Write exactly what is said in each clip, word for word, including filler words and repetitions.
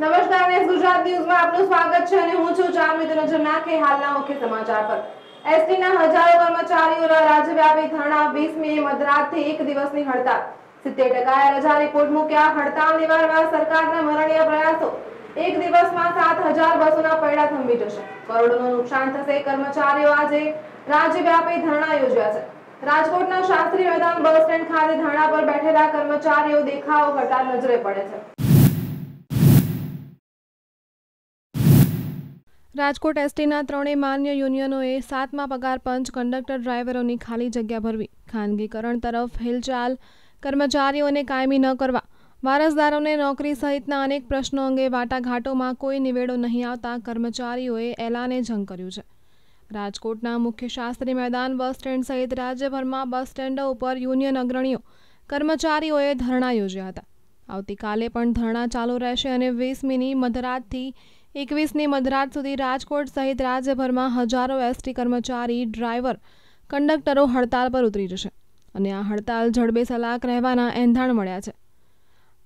नमस्कार, NS Gujarat news में आपनो स्वागत छे। हूँ छू चार मित्रों झरना के हालना मुख्य समाचार पर। एसटी ना हजारों कर्मचारीओ राज्यव्यापी धरना। वीस मे मध्यरात थी एक दिवसनी हड़ताल। सित्तेर टकाए रजा रिपोर्ट मूक्या। हड़ताल निवारवा सरकारना मरणीय प्रयासों। एक दिवस में सात हजार बसोना पैडा थंबी जशे। करोड़ोनुं नुकसान थशे। कर्मचारीओ आजे राज्यव्यापी धरना योज्या छे। राजकोटना शास्त्री मैदान बस स्टेन्ड खाते धरना पर बैठेला कर्मचारीओ देखाव करता नजरे पड़े छे। राजकोट एसटीना त्रणेय मान्य यूनियनोए सातमा पगार पंच कंडक्टर ड्राइवरोनी खाली जग्या भरवी। खानगीकरण तरफ हिलचाल। कर्मचारीओने कायमी न करवा। वारसदारोने नौकरी सहितना अनेक प्रश्नों अंगे वाटाघाटोमां कोई निवेड़ो नहीं आवता कर्मचारीओए एलाने जंग कर्युं छे। राजकोटना मुख्य शास्त्री मैदान बस स्टेन्ड सहित राज्यभरमां बस स्टेन्डो उपर यूनियन अग्रणीओ कर्मचारीओए धरना योज्या हता। आवतीकाले पण धरना चालू रहेशे अने वीसमीनी मध्यरातथी એકવીસની મધરાત સુધી રાજકોટ સહિત રાજ્યભરમાં હજારો એસટી કર્મચારી, ડ્રાઈવર, કંડક્ટરો હડતાલ પર ઉતરી જશે અને આ હડતાલ જડબે સલાક રહેવાના એંધાણ મળ્યા છે।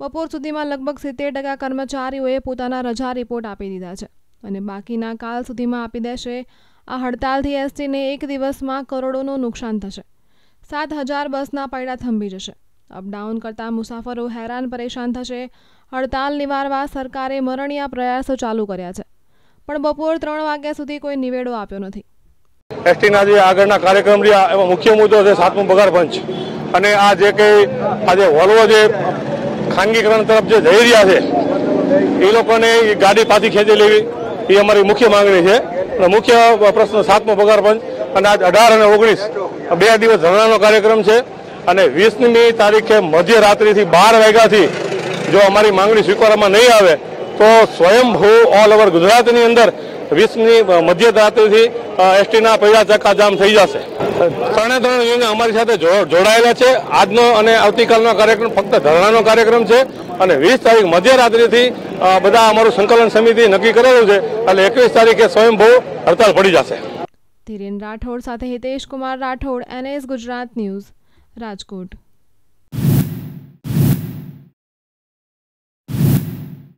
બપોર સુધીમાં લગભગ સિત્તેર ટકા કર્મચારીઓએ પોતાના રજા રિપોર્ટ આપી દીધા છે અને બાકીના કાલ સુધીમાં આપી દેશે। આ હડતાલથી એસટીને એક દિવસમાં કરોડોનું નુકસાન થશે। સાત હજાર બસના પૈડા થંભી જશે। અપડાઉન કરતા મુસાફરો હેરાન પરેશાન થશે। હડતાલ નિવારવા સરકારે મરણીયા પ્રયાસો ચાલુ કર્યા છે પણ બપોર ત્રણ વાગ્યા સુધી કોઈ નિવેડો આપ્યો નથી। એસટીના જે આગળના કાર્યક્રમ રહ્યા એમાં મુખ્ય મુદ્દો છે સાતમો પગાર પંચ અને આ જે કંઈ આજે વોલ્વો જે ખાનગીકરણ તરફ જે જઈ રહ્યા છે એ લોકોને ગાડી પાછી ખેંચી લેવી એ અમારી મુખ્ય માંગણી છે। મુખ્ય પ્રશ્ન સાતમો પગાર પંચ અને આજ અઢાર અને ઓગણીસ બે દિવસ ધરણાનો કાર્યક્રમ છે અને વીસમી તારીખે મધ્યરાત્રિથી બાર વાગ્યાથી જો અમારી માંગણી સ્વીકારવામાં નહીં આવે તો સ્વયંભૂ ઓલ ઓવર ગુજરાતની અંદર વીસમી મધ્યરાત્રિથી એસટીના પૈડા ચક્કાજામ થઈ જશે। ત્રણે ત્રણ યુનિયન અમારી સાથે જોડાયેલા છે। આજનો અને આવતીકાલનો કાર્યક્રમ ફક્ત ધરણાનો કાર્યક્રમ છે અને વીસ તારીખ મધ્યરાત્રિથી બધા અમારું સંકલન સમિતિ નક્કી કરેલું છે એટલે એકવીસ તારીખે સ્વયંભૂ હડતાલ પડી જશે। ધીરેન રાઠોડ સાથે હિતેશ કુમાર રાઠોડ, એનએસ ગુજરાત ન્યૂઝ, રાજકોટ।